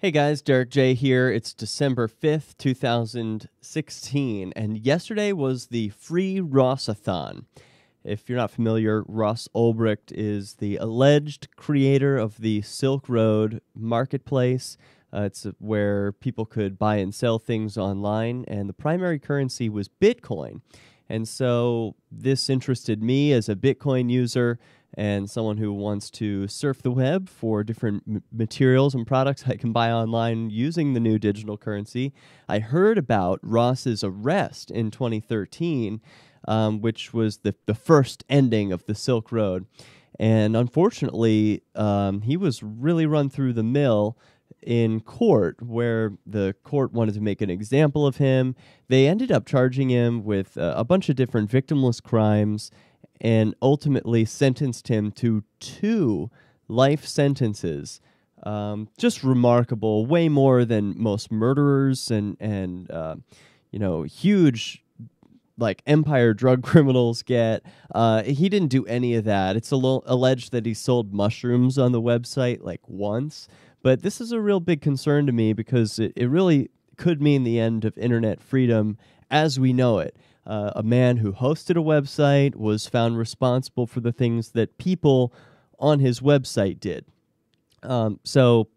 Hey guys, Derek J here. It's December 5th, 2016, and yesterday was the Free Ross-a-thon. If you're not familiar, Ross Ulbricht is the alleged creator of the Silk Road marketplace. It's where people could buy and sell things online, and the primary currency was Bitcoin. And so this interested me as a Bitcoin user and someone who wants to surf the web for different materials and products I can buy online using the new digital currency. I heard about Ross's arrest in 2013, which was the first ending of the Silk Road. And unfortunately, he was really run through the mill in court, where the court wanted to make an example of him. They ended up charging him with a bunch of different victimless crimes and ultimately sentenced him to 2 life sentences. Just remarkable, way more than most murderers and you know, huge like empire drug criminals get. He didn't do any of that. It's alleged that he sold mushrooms on the website like once. But this is a real big concern to me because it really could mean the end of internet freedom as we know it. A man who hosted a website was found responsible for the things that people on his website did. So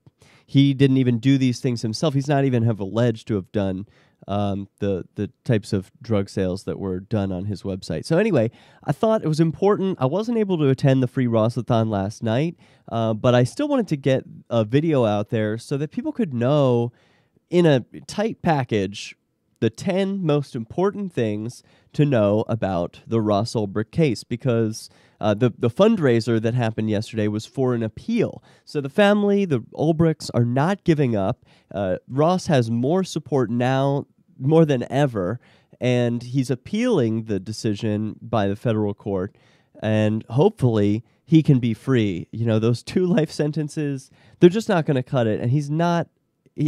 he didn't even do these things himself. He's not even alleged to have done the types of drug sales that were done on his website. So anyway, I thought it was important. I wasn't able to attend the Free Ross-a-thon last night, but I still wanted to get a video out there so that people could know in a tight package the 10 most important things to know about the Ross Ulbricht case, because the fundraiser that happened yesterday was for an appeal. So the family, the Ulbrichts, are not giving up. Ross has more support now, more than ever, and he's appealing the decision by the federal court, and hopefully he can be free. You know, those 2 life sentences, they're just not going to cut it, and he's not...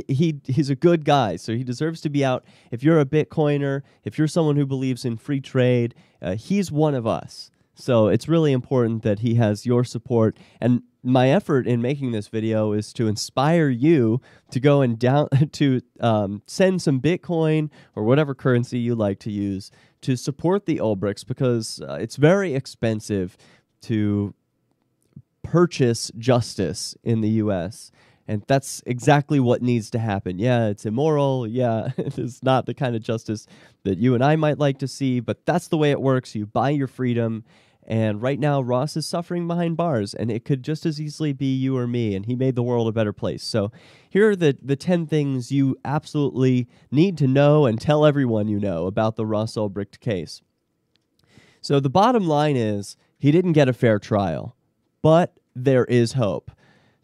He's a good guy, so he deserves to be out. If you're a Bitcoiner, if you're someone who believes in free trade, he's one of us. So it's really important that he has your support. And my effort in making this video is to inspire you to go and send some Bitcoin or whatever currency you like to use to support the Ulbrichts, because it's very expensive to purchase justice in the U.S., and that's exactly what needs to happen. Yeah, it's immoral. Yeah, it's not the kind of justice that you and I might like to see, but that's the way it works. You buy your freedom. And right now, Ross is suffering behind bars, and it could just as easily be you or me, and he made the world a better place. So here are the 10 things you absolutely need to know and tell everyone you know about the Ross Ulbricht case. So the bottom line is he didn't get a fair trial, but there is hope.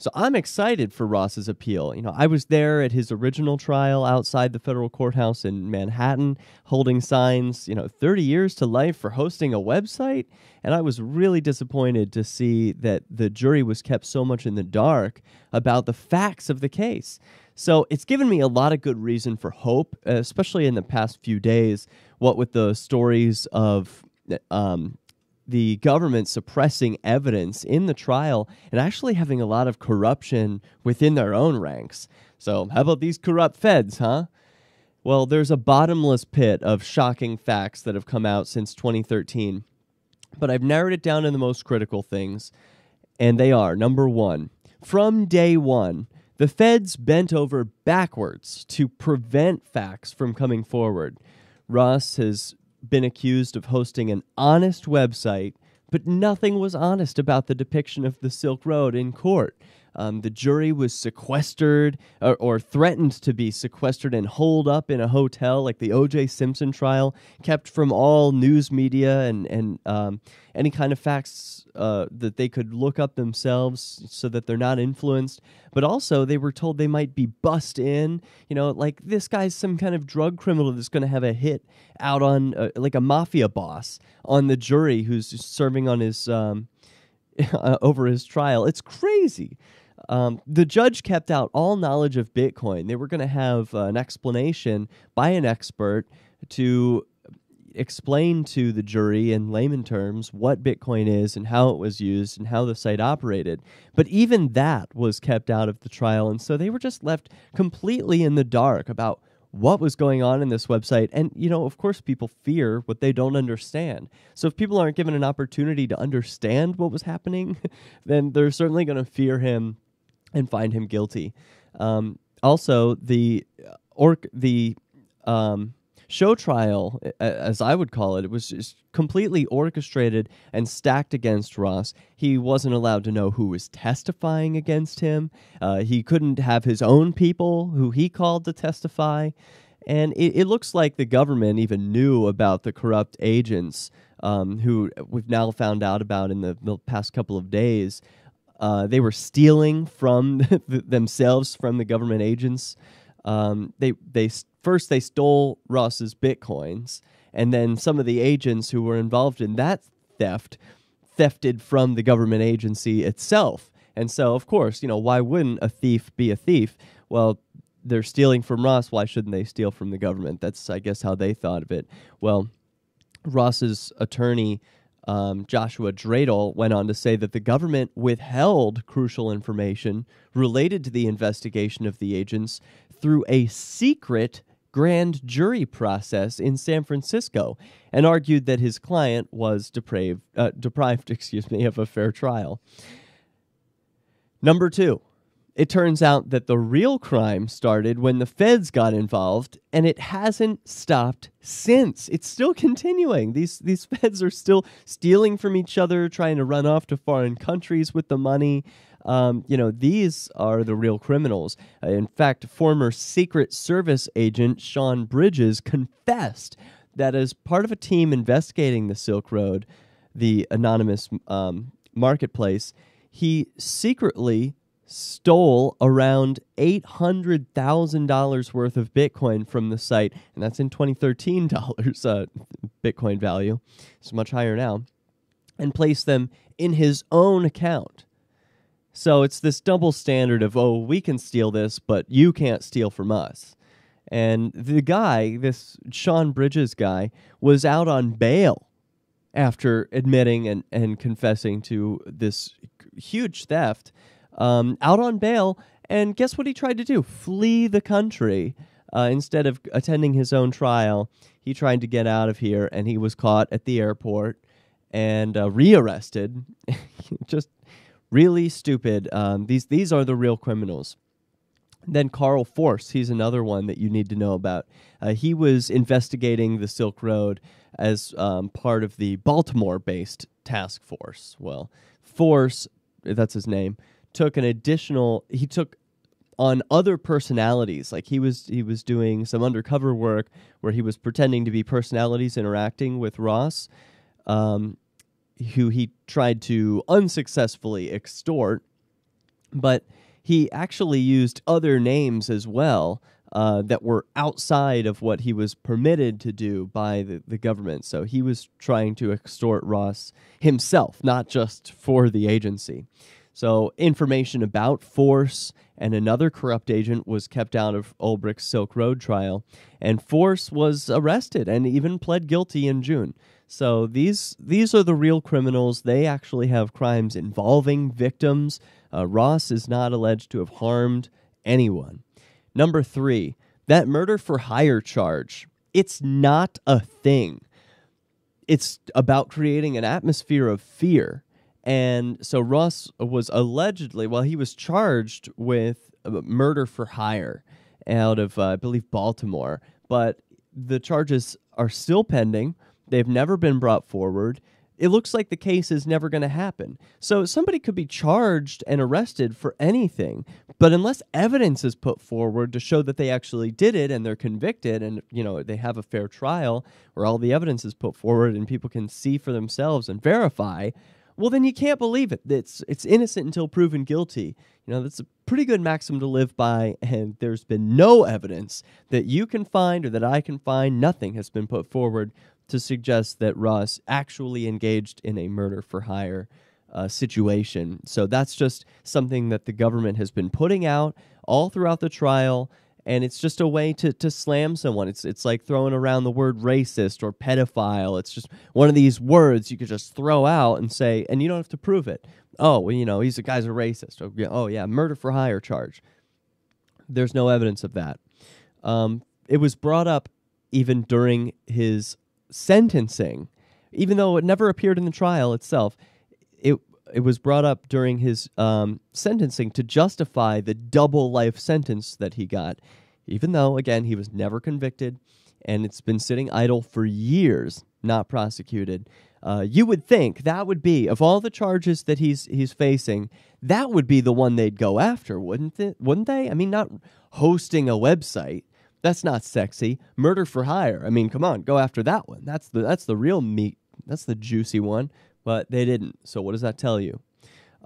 So I'm excited for Ross's appeal. You know, I was there at his original trial outside the federal courthouse in Manhattan, holding signs, you know, 30 years to life for hosting a website. And I was really disappointed to see that the jury was kept so much in the dark about the facts of the case. So it's given me a lot of good reason for hope, especially in the past few days, what with the stories of... the government suppressing evidence in the trial and actually having a lot of corruption within their own ranks. So how about these corrupt feds, huh? Well, there's a bottomless pit of shocking facts that have come out since 2013, but I've narrowed it down to the most critical things, and they are, number one, from day one, the feds bent over backwards to prevent facts from coming forward. Ross has been accused of hosting an honest website, but nothing was honest about the depiction of the Silk Road in court. The jury was sequestered or threatened to be sequestered and holed up in a hotel like the O.J. Simpson trial, kept from all news media and any kind of facts that they could look up themselves so that they're not influenced. But also they were told they might be bussed in, you know, like this guy's some kind of drug criminal that's going to have a hit out on like a mafia boss on the jury who's serving on his... over his trial. It's crazy. The judge kept out all knowledge of Bitcoin. They were going to have an explanation by an expert to explain to the jury in layman terms what Bitcoin is and how it was used and how the site operated. But even that was kept out of the trial, and so they were just left completely in the dark about what was going on in this website. And, you know, of course, people fear what they don't understand. So if people aren't given an opportunity to understand what was happening, then they're certainly going to fear him and find him guilty. Also, the show trial, as I would call it, it was just completely orchestrated and stacked against Ross. He wasn't allowed to know who was testifying against him. He couldn't have his own people who he called to testify. And it looks like the government even knew about the corrupt agents who we've now found out about in the past couple of days. They were stealing from themselves, from the government agents. First, they stole Ross's Bitcoins, and then some of the agents who were involved in that theft thefted from the government agency itself. And so, of course, you know, why wouldn't a thief be a thief? Well, they're stealing from Ross. Why shouldn't they steal from the government? That's, I guess, how they thought of it. Well, Ross's attorney, Joshua Dratel, went on to say that the government withheld crucial information related to the investigation of the agents through a secret grand jury process in San Francisco, and argued that his client was deprived of a fair trial. Number two, it turns out that the real crime started when the feds got involved, and it hasn't stopped since. It's still continuing. These feds are still stealing from each other, trying to run off to foreign countries with the money. You know, these are the real criminals. In fact, former Secret Service agent Shaun Bridges confessed that as part of a team investigating the Silk Road, the anonymous marketplace, he secretly stole around $800,000 worth of Bitcoin from the site, and that's in 2013 dollars Bitcoin value. It's much higher now, and placed them in his own account. So it's this double standard of, oh, we can steal this, but you can't steal from us. And the guy, this Shaun Bridges guy, was out on bail after admitting and confessing to this huge theft, out on bail. And guess what he tried to do? Flee the country. Instead of attending his own trial, he tried to get out of here, and he was caught at the airport and rearrested. Just really stupid. These are the real criminals. And then Carl Force, he's another one that you need to know about. He was investigating the Silk Road as part of the Baltimore-based task force. Well, Force, that's his name, took on other personalities. Like he was doing some undercover work where he was pretending to be personalities interacting with Ross, who he tried to unsuccessfully extort, but he actually used other names as well that were outside of what he was permitted to do by the government. So he was trying to extort Ross himself, not just for the agency. So information about Force and another corrupt agent was kept out of Ulbricht's Silk Road trial, and Force was arrested and even pled guilty in June. So these are the real criminals. They actually have crimes involving victims. Ross is not alleged to have harmed anyone. Number three, that murder-for-hire charge. It's not a thing. It's about creating an atmosphere of fear. And so Ross was allegedly, well, he was charged with murder-for-hire out of, I believe, Baltimore. But the charges are still pending. They've never been brought forward. It looks like the case is never going to happen. So somebody could be charged and arrested for anything, but unless evidence is put forward to show that they actually did it and they're convicted and, you know, they have a fair trial where all the evidence is put forward and people can see for themselves and verify, well, then you can't believe it. It's innocent until proven guilty. You know, that's a pretty good maxim to live by, and there's been no evidence that you can find or that I can find. Nothing has been put forward to suggest that Ross actually engaged in a murder-for-hire situation. So that's just something that the government has been putting out all throughout the trial, And it's just a way to slam someone. It's like throwing around the word racist or pedophile. It's just one of these words you could just throw out and say, and you don't have to prove it. Oh, well, you know, these guys are racist. Or, oh, yeah, murder for hire charge. There's no evidence of that. It was brought up even during his sentencing, even though it never appeared in the trial itself. It was brought up during his sentencing to justify the double life sentence that he got, even though, again, he was never convicted, and it's been sitting idle for years, not prosecuted. You would think that would be, of all the charges that he's facing, that would be the one they'd go after, wouldn't they? I mean, not hosting a website. That's not sexy. Murder for hire. I mean, come on, go after that one. That's the real meat. That's the juicy one. But they didn't. So what does that tell you?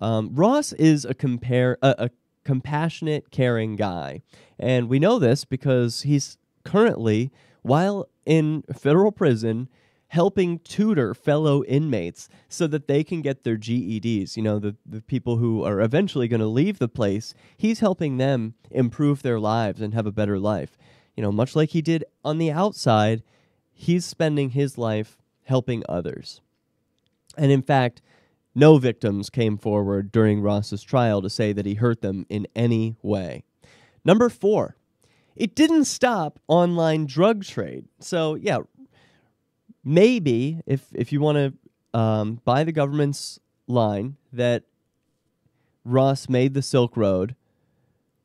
Ross is a compassionate, caring guy. And we know this because he's currently, while in federal prison, helping tutor fellow inmates so that they can get their GEDs. You know, the people who are eventually going to leave the place, he's helping them improve their lives and have a better life. You know, much like he did on the outside, he's spending his life helping others. And in fact, no victims came forward during Ross's trial to say that he hurt them in any way. Number 4, it didn't stop online drug trade. So yeah, maybe if you want to buy the government's line that Ross made the Silk Road,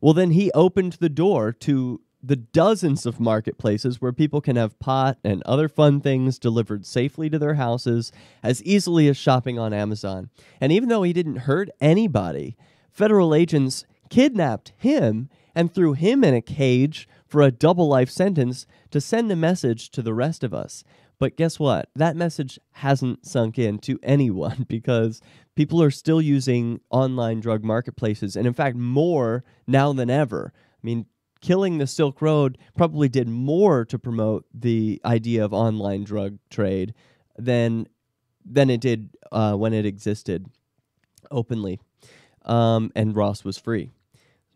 well then he opened the door to the dozens of marketplaces where people can have pot and other fun things delivered safely to their houses as easily as shopping on Amazon. And even though he didn't hurt anybody, federal agents kidnapped him and threw him in a cage for a double life sentence to send a message to the rest of us. But guess what? That message hasn't sunk in to anyone because people are still using online drug marketplaces, and in fact, more now than ever. I mean, killing the Silk Road probably did more to promote the idea of online drug trade than it did when it existed openly, and Ross was free.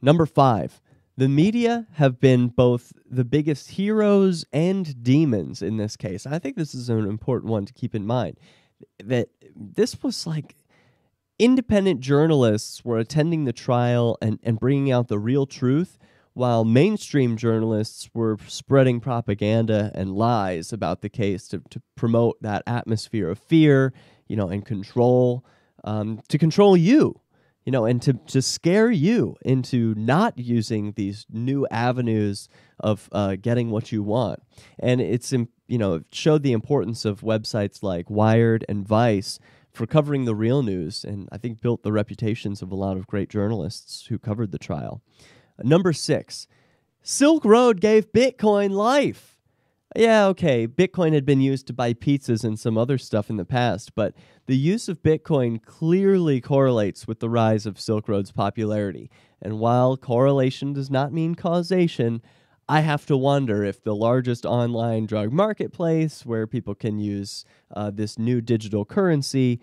Number 5, the media have been both the biggest heroes and demons in this case. I think this is an important one to keep in mind, that this was like independent journalists were attending the trial and bringing out the real truth, while mainstream journalists were spreading propaganda and lies about the case to promote that atmosphere of fear, you know, and control, to control you, you know, and to scare you into not using these new avenues of getting what you want. And it's, you know, it showed the importance of websites like Wired and Vice for covering the real news, and I think built the reputations of a lot of great journalists who covered the trial. Number 6, Silk Road gave Bitcoin life. Yeah, okay, Bitcoin had been used to buy pizzas and some other stuff in the past, but the use of Bitcoin clearly correlates with the rise of Silk Road's popularity. And while correlation does not mean causation, I have to wonder if the largest online drug marketplace where people can use this new digital currency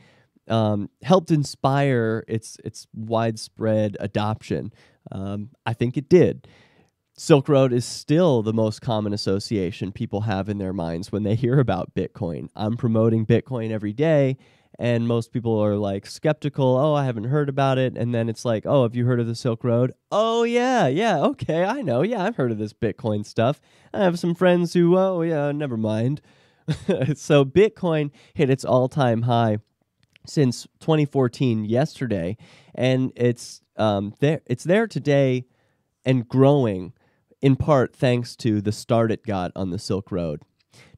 helped inspire its widespread adoption. I think it did. Silk Road is still the most common association people have in their minds when they hear about Bitcoin. I'm promoting Bitcoin every day, and most people are like skeptical. Oh, I haven't heard about it. And then it's like, oh, have you heard of the Silk Road? Oh, yeah, okay, I know. Yeah, I've heard of this Bitcoin stuff. I have some friends who, oh, yeah, never mind. So Bitcoin hit its all-time high since 2014 yesterday, and it's there today and growing in part thanks to the start it got on the Silk Road.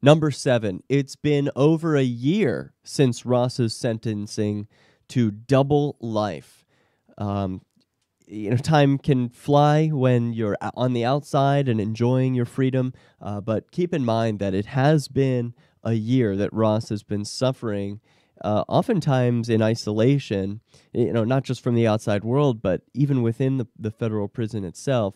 Number 7, it's been over a year since Ross's sentencing to double life. You know, time can fly when you're on the outside and enjoying your freedom, but keep in mind that it has been a year that Ross has been suffering, oftentimes in isolation, you know, not just from the outside world, but even within the federal prison itself.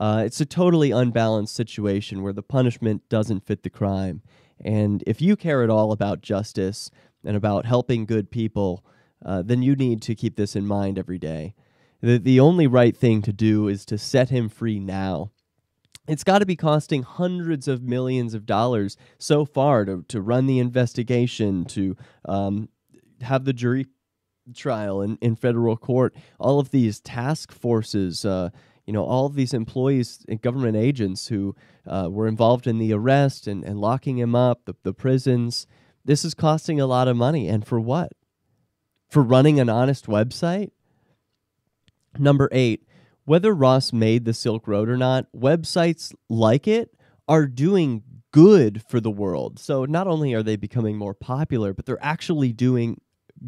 It's a totally unbalanced situation where the punishment doesn't fit the crime. And if you care at all about justice and about helping good people, then you need to keep this in mind every day. The only right thing to do is to set him free now. It's got to be costing hundreds of millions of dollars so far to run the investigation, to have the jury trial in federal court, all of these task forces, all of these employees and government agents who were involved in the arrest and locking him up, the prisons. This is costing a lot of money. And for what? For running an honest website? Number 8, whether Ross made the Silk Road or not, websites like it are doing good for the world. So not only are they becoming more popular, but they're actually doing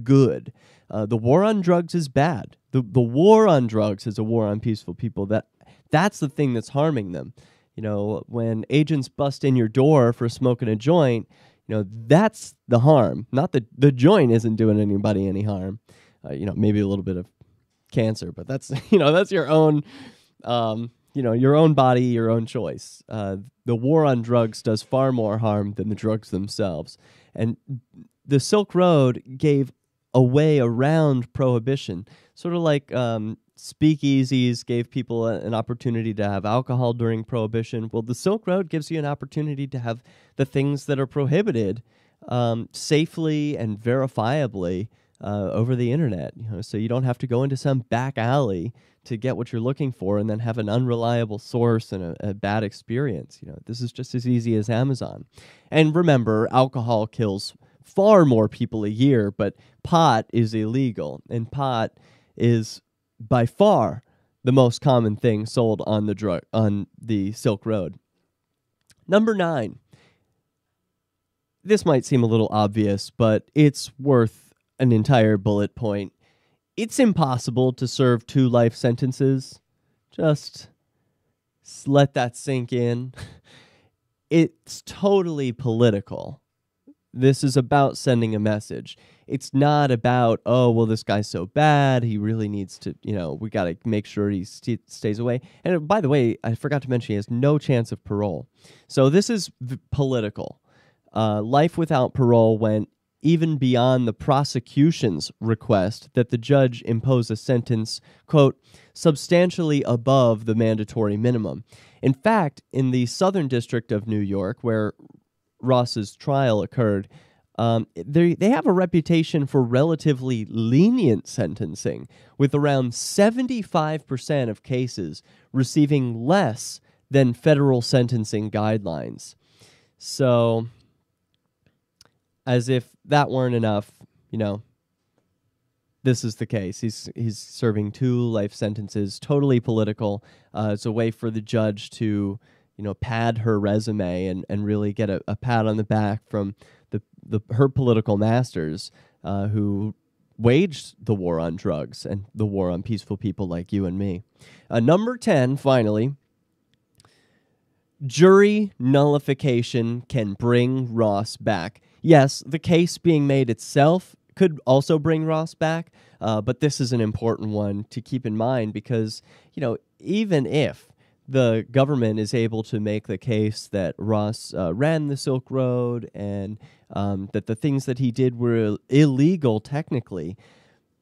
good. The war on drugs is bad. The war on drugs is a war on peaceful people. That's the thing that's harming them. You know, when agents bust in your door for smoking a joint, that's the harm. Not that the joint isn't doing anybody any harm. Maybe a little bit of cancer, but that's that's your own your own body, your own choice. The war on drugs does far more harm than the drugs themselves, and the Silk Road gave a way around prohibition, sort of like speakeasies gave people an opportunity to have alcohol during prohibition. Well, the Silk Road gives you an opportunity to have the things that are prohibited safely and verifiably over the internet, so you don't have to go into some back alley to get what you're looking for and then have an unreliable source and a bad experience. This is just as easy as Amazon. And remember, alcohol kills far more people a year, but pot is illegal, and pot is by far the most common thing sold on the Silk Road. Number 9. This might seem a little obvious, but it's worth an entire bullet point. It's impossible to serve 2 life sentences. Just let that sink in. It's totally political. This is about sending a message. It's not about, oh, well, this guy's so bad, he really needs to, we got to make sure he stays away. And by the way, I forgot to mention, he has no chance of parole. So this is political. Life without parole went even beyond the prosecution's request that the judge impose a sentence, quote, substantially above the mandatory minimum. In fact, in the Southern District of New York, where Ross's trial occurred, they have a reputation for relatively lenient sentencing, with around 75% of cases receiving less than federal sentencing guidelines. So, as if that weren't enough, this is the case. He's serving 2 life sentences, totally political. It's a way for the judge to, pad her resume and really get a pat on the back from her political masters who waged the war on drugs and the war on peaceful people like you and me. Number 10, finally, jury nullification can bring Ross back. Yes, the case being made itself could also bring Ross back, but this is an important one to keep in mind because, even if the government is able to make the case that Ross ran the Silk Road and that the things that he did were illegal technically,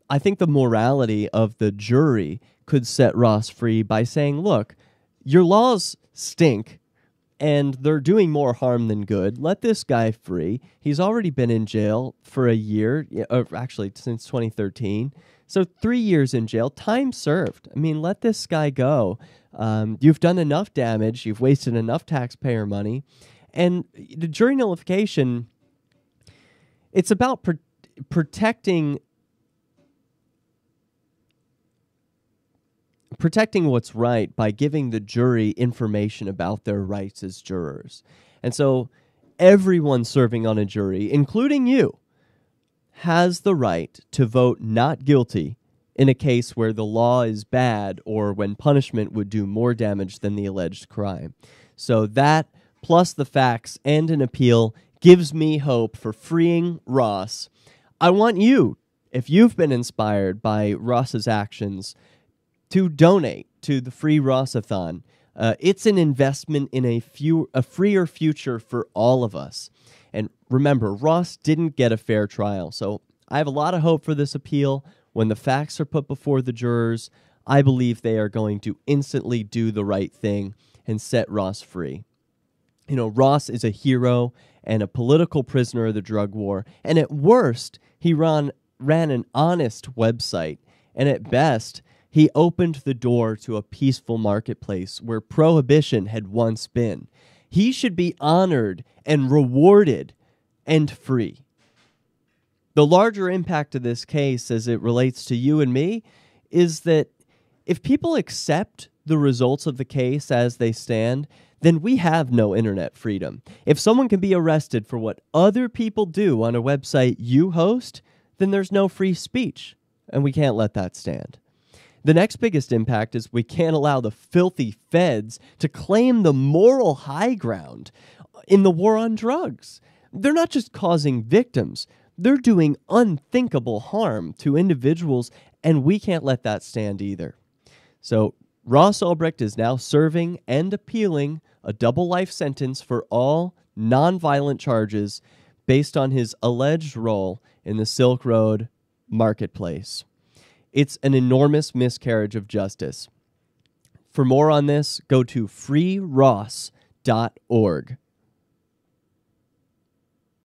I think the morality of the jury could set Ross free by saying, look, your laws stink, and they're doing more harm than good. Let this guy free. He's already been in jail for a year, or actually since 2013. So 3 years in jail, time served. I mean, let this guy go. You've done enough damage. You've wasted enough taxpayer money. And the jury nullification, it's about protecting what's right by giving the jury information about their rights as jurors. And so everyone serving on a jury, including you, has the right to vote not guilty in a case where the law is bad or when punishment would do more damage than the alleged crime. So that, plus the facts and an appeal, gives me hope for freeing Ross. I want you, if you've been inspired by Ross's actions, to donate to the Free Rossathon. It's an investment in a freer future for all of us. And remember, Ross didn't get a fair trial, so I have a lot of hope for this appeal. When the facts are put before the jurors, I believe they are going to instantly do the right thing and set Ross free. You know, Ross is a hero and a political prisoner of the drug war, and at worst, he ran an honest website, and at best, he opened the door to a peaceful marketplace where prohibition had once been. He should be honored and rewarded and free. The larger impact of this case, as it relates to you and me, is that if people accept the results of the case as they stand, then we have no internet freedom. If someone can be arrested for what other people do on a website you host, then there's no free speech, and we can't let that stand. The next biggest impact is we can't allow the filthy feds to claim the moral high ground in the war on drugs. They're not just causing victims, they're doing unthinkable harm to individuals, and we can't let that stand either. So Ross Ulbricht is now serving and appealing a double life sentence for all nonviolent charges based on his alleged role in the Silk Road marketplace. It's an enormous miscarriage of justice. For more on this, go to freeross.org.